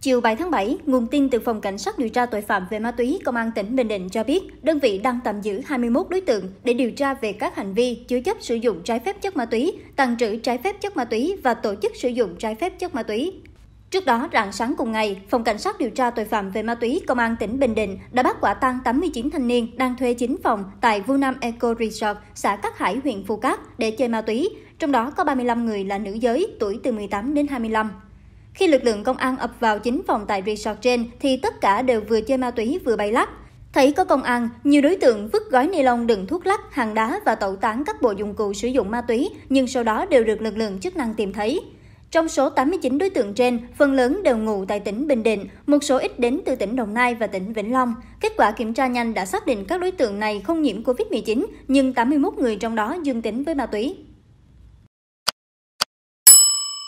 Chiều 7 tháng 7, nguồn tin từ Phòng Cảnh sát điều tra tội phạm về ma túy Công an tỉnh Bình Định cho biết, đơn vị đang tạm giữ 21 đối tượng để điều tra về các hành vi chứa chấp sử dụng trái phép chất ma túy, tàng trữ trái phép chất ma túy và tổ chức sử dụng trái phép chất ma túy. Trước đó, rạng sáng cùng ngày, Phòng Cảnh sát điều tra tội phạm về ma túy Công an tỉnh Bình Định đã bắt quả tang 89 thanh niên đang thuê 9 phòng tại Vunam Eco Resort, xã Cát Hải, huyện Phù Cát để chơi ma túy, trong đó có 35 người là nữ giới, tuổi từ 18 đến 25. Khi lực lượng công an ập vào 9 phòng tại resort trên thì tất cả đều vừa chơi ma túy vừa bay lắc. Thấy có công an, nhiều đối tượng vứt gói ni lông đựng thuốc lắc, hàng đá và tẩu tán các bộ dụng cụ sử dụng ma túy, nhưng sau đó đều được lực lượng chức năng tìm thấy. Trong số 89 đối tượng trên, phần lớn đều ngụ tại tỉnh Bình Định, một số ít đến từ tỉnh Đồng Nai và tỉnh Vĩnh Long. Kết quả kiểm tra nhanh đã xác định các đối tượng này không nhiễm COVID-19, nhưng 81 người trong đó dương tính với ma túy.